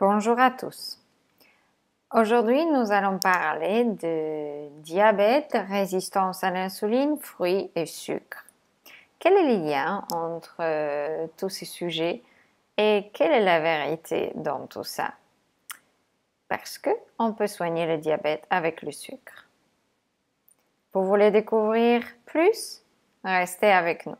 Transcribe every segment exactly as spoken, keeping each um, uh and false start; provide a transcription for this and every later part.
Bonjour à tous. Aujourd'hui, nous allons parler de diabète, résistance à l'insuline, fruits et sucres. Quel est le lien entre euh, tous ces sujets et quelle est la vérité dans tout ça? Parce que on peut soigner le diabète avec le sucre. Vous voulez découvrir plus? Restez avec nous.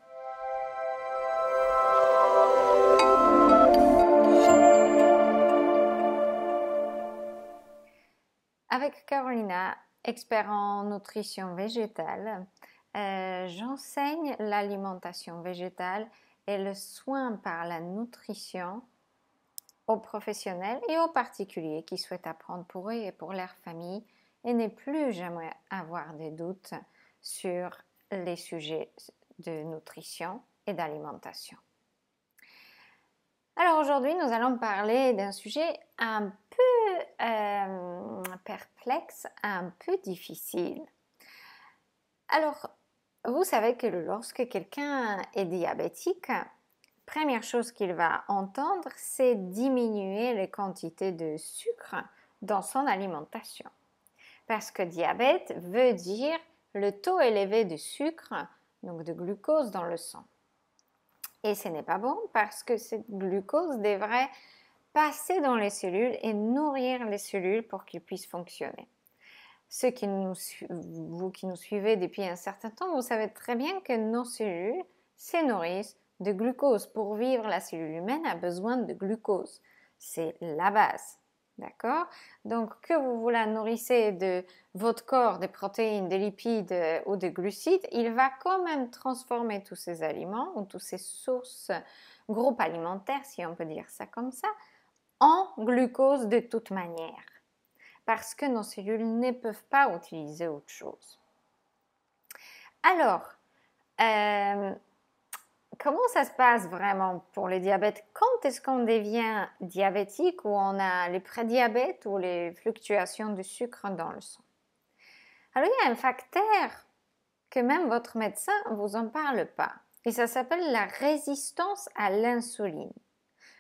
Avec Carolina, expert en nutrition végétale, euh, j'enseigne l'alimentation végétale et le soin par la nutrition aux professionnels et aux particuliers qui souhaitent apprendre pour eux et pour leur famille et ne plus jamais avoir de doutes sur les sujets de nutrition et d'alimentation. Alors aujourd'hui, nous allons parler d'un sujet un peu euh, perplexe, un peu difficile. Alors, vous savez que lorsque quelqu'un est diabétique, première chose qu'il va entendre, c'est diminuer les quantités de sucre dans son alimentation. Parce que diabète veut dire le taux élevé de sucre, donc de glucose dans le sang. Et ce n'est pas bon parce que cette glucose devrait passer dans les cellules et nourrir les cellules pour qu'ils puissent fonctionner. Ceux qui nous, vous qui nous suivez depuis un certain temps, vous savez très bien que nos cellules se nourrissent de glucose. Pour vivre, la cellule humaine a besoin de glucose. C'est la base. D'accord? Donc, que vous vous la nourrissez de votre corps, des protéines, des lipides euh, ou des glucides, il va quand même transformer tous ces aliments ou toutes ces sources, groupes alimentaires, si on peut dire ça comme ça, en glucose de toute manière. Parce que nos cellules ne peuvent pas utiliser autre chose. Alors, euh, comment ça se passe vraiment pour le diabète? Quand est-ce qu'on devient diabétique ou on a les prédiabètes ou les fluctuations du sucre dans le sang? Alors, il y a un facteur que même votre médecin ne vous en parle pas. Et ça s'appelle la résistance à l'insuline.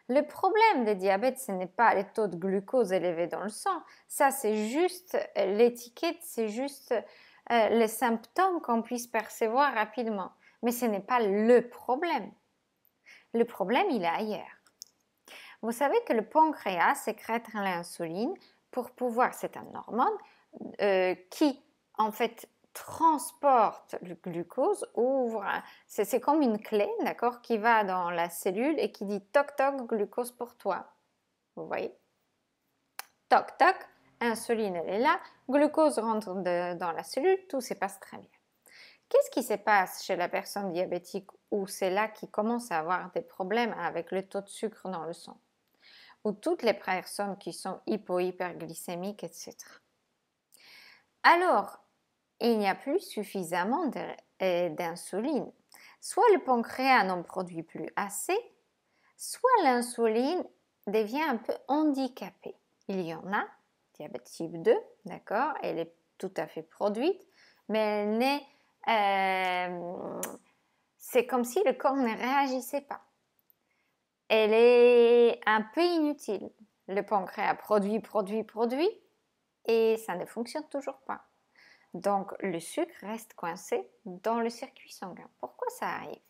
Le problème des diabètes, ce n'est pas les taux de glucose élevés dans le sang. Ça, c'est juste l'étiquette, c'est juste euh, les symptômes qu'on puisse percevoir rapidement. Mais ce n'est pas le problème. Le problème, il est ailleurs. Vous savez que le pancréas sécrète l'insuline pour pouvoir, c'est un hormone euh, qui, en fait, transporte le glucose, ouvre, c'est comme une clé, d'accord, qui va dans la cellule et qui dit toc toc, glucose pour toi. Vous voyez? Toc toc, insuline, elle est là, glucose rentre de, dans la cellule, tout se passe très bien. Qu'est-ce qui se passe chez la personne diabétique où c'est là qu'il commence à avoir des problèmes avec le taux de sucre dans le sang? Ou toutes les personnes qui sont hypo-hyperglycémiques, et cetera. Alors, il n'y a plus suffisamment d'insuline. Soit le pancréas n'en produit plus assez, soit l'insuline devient un peu handicapée. Il y en a, diabète type deux, d'accord, elle est tout à fait produite, mais elle n'est Euh, c'est comme si le corps ne réagissait pas. Elle est un peu inutile. Le pancréas produit, produit, produit et ça ne fonctionne toujours pas. Donc le sucre reste coincé dans le circuit sanguin. Pourquoi ça arrive?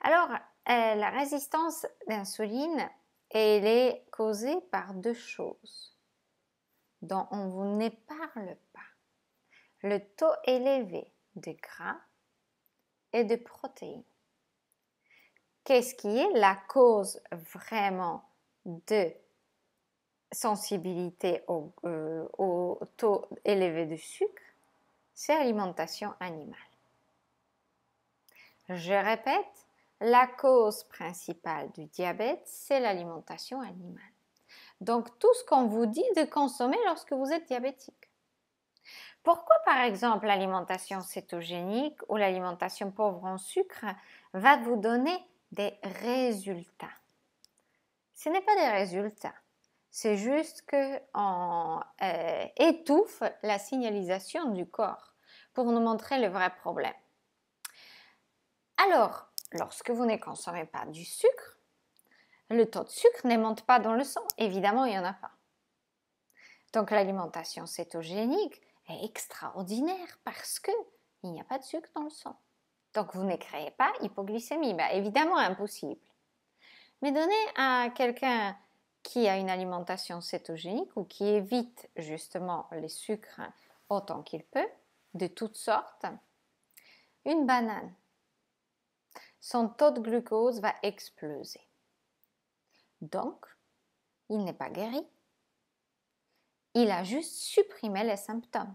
Alors euh, la résistance d'insuline, elle est causée par deux choses dont on vous ne parle pas. Le taux élevé de gras et de protéines. Qu'est-ce qui est la cause vraiment de sensibilité au, euh, au taux élevé de sucre? C'est l'alimentation animale. Je répète, la cause principale du diabète, c'est l'alimentation animale. Donc tout ce qu'on vous dit de consommer lorsque vous êtes diabétique. Pourquoi, par exemple, l'alimentation cétogénique ou l'alimentation pauvre en sucre va vous donner des résultats? Ce n'est pas des résultats, c'est juste qu'on euh, étouffe la signalisation du corps pour nous montrer le vrai problème. Alors, lorsque vous ne consommez pas du sucre, le taux de sucre ne monte pas dans le sang. Évidemment, il n'y en a pas. Donc l'alimentation cétogénique est extraordinaire parce qu'il n'y a pas de sucre dans le sang. Donc vous ne créez pas hypoglycémie. Bah, évidemment, impossible. Mais donner à quelqu'un qui a une alimentation cétogénique ou qui évite justement les sucres autant qu'il peut, de toutes sortes, une banane, son taux de glucose va exploser. Donc, il n'est pas guéri. Il a juste supprimé les symptômes.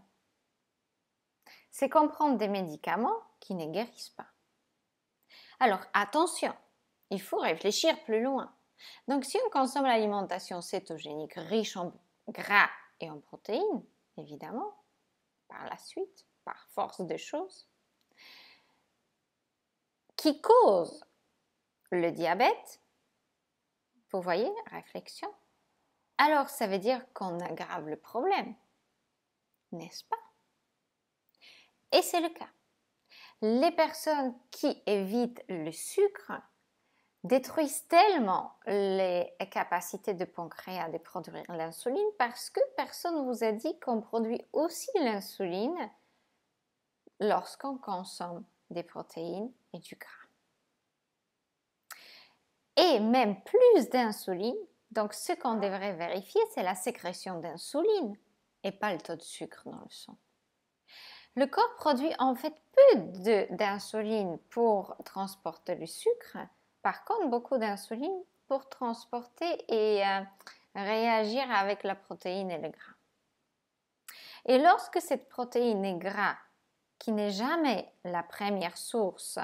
C'est comme prendre des médicaments qui ne guérissent pas. Alors, attention, il faut réfléchir plus loin. Donc, si on consomme l'alimentation cétogénique riche en gras et en protéines, évidemment, par la suite, par force des choses, qui cause le diabète, vous voyez, réflexion, alors ça veut dire qu'on aggrave le problème, n'est-ce pas? Et c'est le cas. Les personnes qui évitent le sucre détruisent tellement les capacités de pancréas de produire l'insuline parce que personne ne vous a dit qu'on produit aussi l'insuline lorsqu'on consomme des protéines et du gras. Et même plus d'insuline, donc ce qu'on devrait vérifier, c'est la sécrétion d'insuline et pas le taux de sucre dans le sang. Le corps produit en fait peu d'insuline pour transporter le sucre. Par contre, beaucoup d'insuline pour transporter et euh, réagir avec la protéine et le gras. Et lorsque cette protéine et gras, qui n'est jamais la première source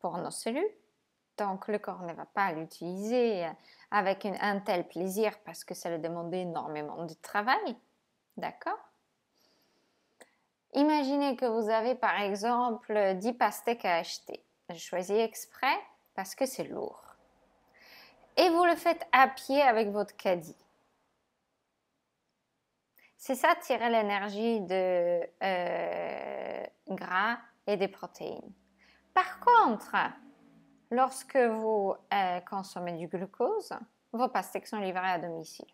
pour nos cellules, donc le corps ne va pas l'utiliser avec une, un tel plaisir parce que ça lui demande énormément de travail, d'accord? Imaginez que vous avez par exemple dix pastèques à acheter. Je choisis exprès parce que c'est lourd. Et vous le faites à pied avec votre caddie. C'est ça, tirer l'énergie de euh, gras et des protéines. Par contre, lorsque vous euh, consommez du glucose, vos pastèques sont livrées à domicile.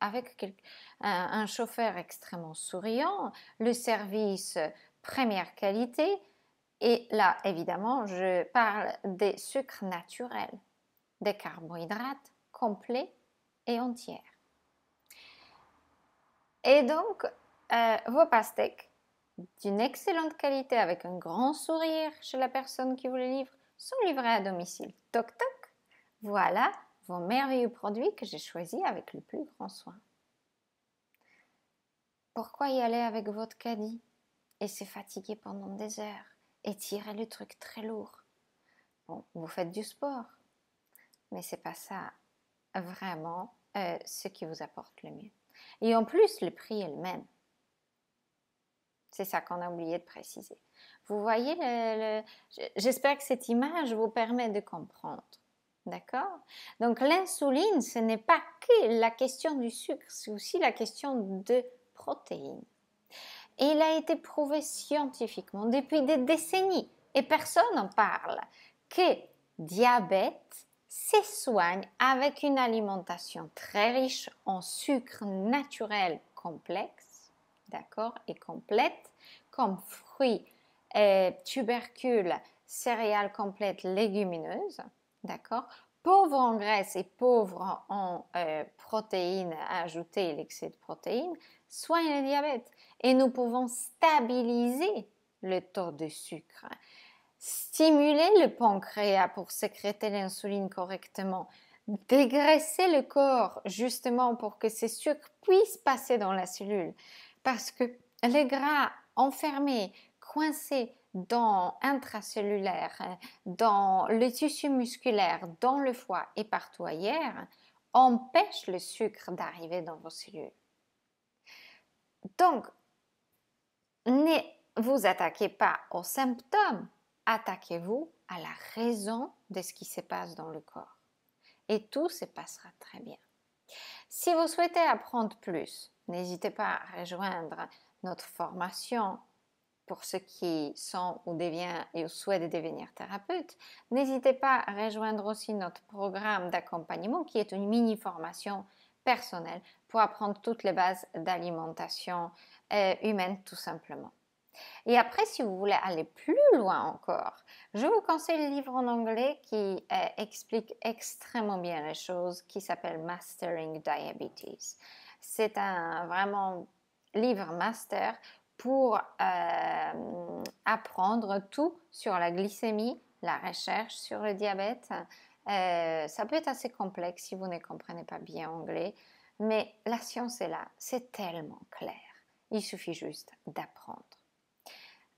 Avec quel, un, un chauffeur extrêmement souriant, le service première qualité. Et là, évidemment, je parle des sucres naturels, des carbohydrates complets et entiers. Et donc, euh, vos pastèques d'une excellente qualité, avec un grand sourire chez la personne qui vous les livre, sont livrées à domicile. Toc, toc, voilà vos merveilleux produits que j'ai choisis avec le plus grand soin. Pourquoi y aller avec votre caddie et se fatiguer pendant des heures ? Et tirer le truc très lourd. Bon, vous faites du sport, mais c'est pas ça vraiment euh, ce qui vous apporte le mieux. Et en plus, le prix est le même. C'est ça qu'on a oublié de préciser. Vous voyez, le, le... j'espère que cette image vous permet de comprendre. D'accord? Donc l'insuline, ce n'est pas que la question du sucre, c'est aussi la question de protéines. Et il a été prouvé scientifiquement depuis des décennies, et personne n'en parle, que diabète se soigne avec une alimentation très riche en sucre naturel complexe, d'accord, et complète, comme fruits, euh, tubercules, céréales complètes, légumineuses, d'accord, pauvre en graisse et pauvre en euh, protéines ajoutées, l'excès de protéines, soigne le diabète. Et nous pouvons stabiliser le taux de sucre, stimuler le pancréas pour sécréter l'insuline correctement, dégraisser le corps justement pour que ces sucres puissent passer dans la cellule. Parce que les gras enfermés, coincés dans intracellulaire, dans le tissu musculaire, dans le foie et partout ailleurs, empêchent le sucre d'arriver dans vos cellules. Donc, ne vous attaquez pas aux symptômes, attaquez-vous à la raison de ce qui se passe dans le corps. Et tout se passera très bien. Si vous souhaitez apprendre plus, n'hésitez pas à rejoindre notre formation pour ceux qui sont ou deviennent et souhaitent devenir thérapeutes. N'hésitez pas à rejoindre aussi notre programme d'accompagnement qui est une mini-formation personnelle pour apprendre toutes les bases d'alimentation euh, humaine tout simplement. Et après, si vous voulez aller plus loin encore, je vous conseille le livre en anglais qui euh, explique extrêmement bien les choses, qui s'appelle Mastering Diabetes. C'est un vraiment livre master pour euh, apprendre tout sur la glycémie, la recherche sur le diabète. Euh, ça peut être assez complexe si vous ne comprenez pas bien anglais, mais la science est là, c'est tellement clair. Il suffit juste d'apprendre.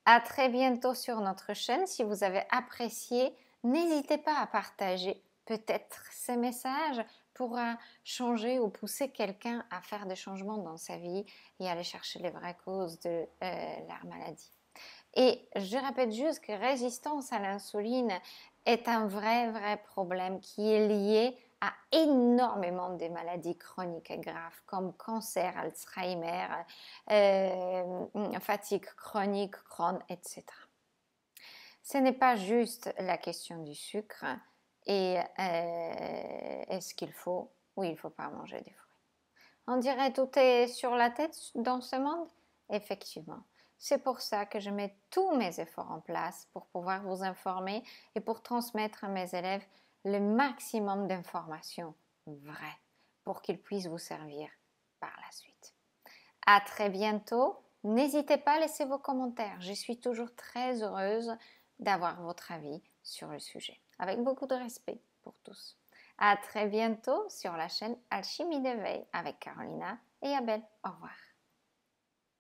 À très bientôt sur notre chaîne. Si vous avez apprécié, n'hésitez pas à partager peut-être ces messages pour changer ou pousser quelqu'un à faire des changements dans sa vie et aller chercher les vraies causes de euh, la maladie. Et je répète juste que résistance à l'insuline est un vrai, vrai problème qui est lié à énormément de maladies chroniques et graves comme cancer, Alzheimer, euh, fatigue chronique, Crohn, et cetera. Ce n'est pas juste la question du sucre et euh, est-ce qu'il faut ou il ne faut pas manger des fruits. On dirait tout est sur la tête dans ce monde, effectivement. C'est pour ça que je mets tous mes efforts en place pour pouvoir vous informer et pour transmettre à mes élèves le maximum d'informations vraies pour qu'ils puissent vous servir par la suite. À très bientôt. N'hésitez pas à laisser vos commentaires. Je suis toujours très heureuse d'avoir votre avis sur le sujet, avec beaucoup de respect pour tous. À très bientôt sur la chaîne Alchimie d'Eveil avec Carolina et Abel. Au revoir.